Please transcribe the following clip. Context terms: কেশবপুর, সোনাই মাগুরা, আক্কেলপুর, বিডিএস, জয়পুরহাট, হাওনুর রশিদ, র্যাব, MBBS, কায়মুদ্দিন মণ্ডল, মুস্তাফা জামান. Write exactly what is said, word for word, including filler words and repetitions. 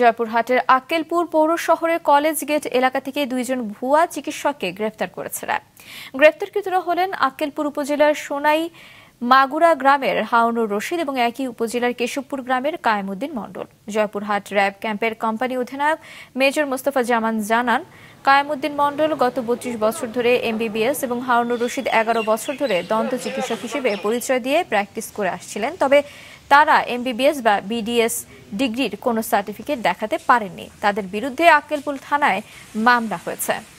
জয়পুরহাটের আক্কেলপুর পৌর শহরের কলেজ গেট এলাকা থেকে দুইজন ভুয়া চিকিৎসককে গ্রেফতার করেছে র্যাব। গ্রেফতারকৃতরা হলেন আক্কেলপুর উপজেলার সোনাই মাগুরা গ্রামের হাওনুর রশিদ এবং একই উপজেলার কেশবপুর গ্রামের কায়মুদ্দিন মণ্ডল। জয়পুরহাট র্যাব ক্যাম্পের কোম্পানি অধিনায়ক মেজর মুস্তাফা জামান জানান, কায়মুদ্দিন মণ্ডল গত বত্রিশ বছর ধরে এমবিবিএস এবং হাওনুর রশিদ এগারো বছর ধরে দন্ত চিকিৎসক হিসেবে পরিচয় দিয়ে প্র্যাকটিস করে আসছিলেন। তবে তারা এমবিবিএস বা বিডিএস ডিগ্রির কোনো সার্টিফিকেট দেখাতে পারেননি। তাদের বিরুদ্ধে আক্কেলপুর থানায় মামলা হয়েছে।